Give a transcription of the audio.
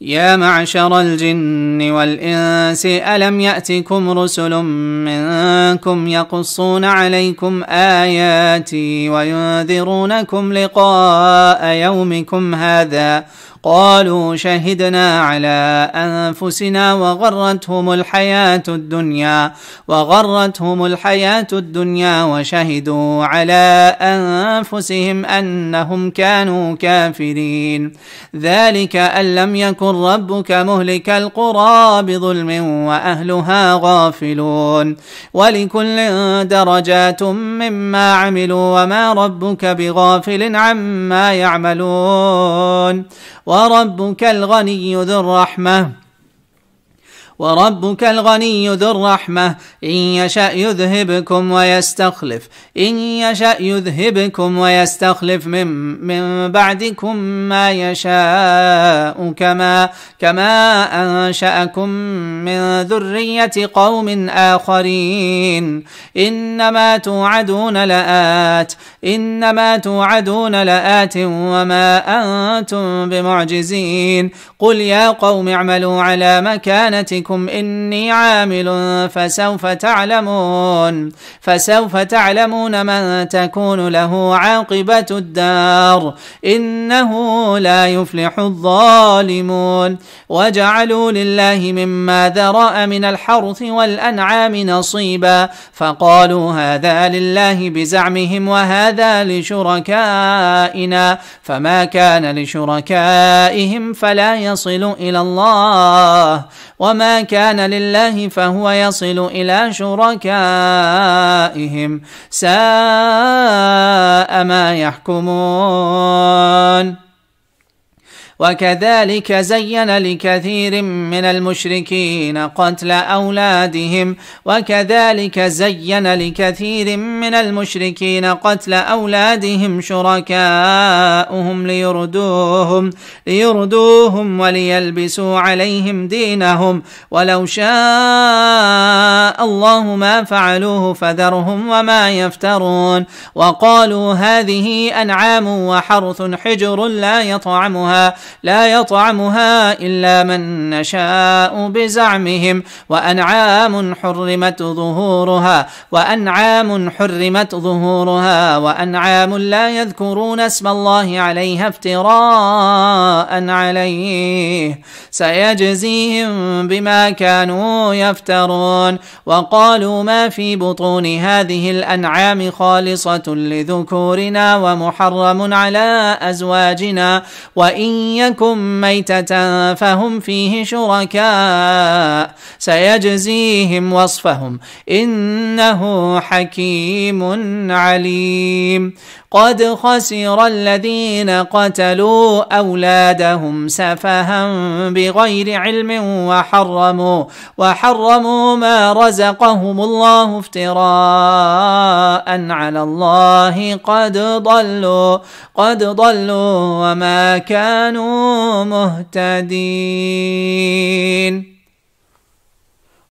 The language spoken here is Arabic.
يا معشر الجن والإنس ألم يأتكم رسل منكم يقصون عليكم آياتي وينذرونكم لقاء يومكم هذا قالوا شهدنا على أنفسنا وغرتهم الحياة الدنيا وشهدوا على أنفسهم أنهم كانوا كافرين ذلك أن لم يكن ربك مهلك القرى بظلم وأهلها غافلون ولكل درجات مما عملوا وما ربك بغافل عما يعملون وربك الغني ذو الرحمة إن يشأ يذهبكم ويستخلف من بعدكم ما يشاء كما أنشأكم من ذرية قوم آخرين إنما توعدون لآت وما أنتم بمعجزين قل يا قوم اعملوا على مكانتكم إني عامل فسوف تعلمون من تكون له عاقبة الدار إنه لا يفلح الظالمون وجعلوا لله مما ذرأ من الحرث والأنعام نصيبا فقالوا هذا لله بزعمهم وهذا لشركائنا فما كان لشركائهم فلا يصل إلى الله وما كان لله فهو يصل إلى شركائهم ساء ما يحكمون وكذلك زين لكثير من المشركين قتل أولادهم شركاؤهم ليردوهم وليلبسوا عليهم دينهم ولو شاء الله ما فعلوه فذرهم وما يفترون وقالوا هذه أنعام وحرث حجر لا يطعمها إلا من نشاء بزعمهم وأنعام حرمت ظهورها وأنعام لا يذكرون اسم الله عليها افتراء عليه سيجزيهم بما كانوا يفترون وقالوا ما في بطون هذه الأنعام خالصة لذكورنا ومحرم على أزواجنا وإن يكن ميتة فهم فيه شركاء سيجزيهم وصفهم إنه حكيم عليم قد خسر الذين قتلوا أولادهم سفها بغير علم وحرموا ما رزقهم الله افتراء على الله قد ضلوا وما كانوا مهتدين.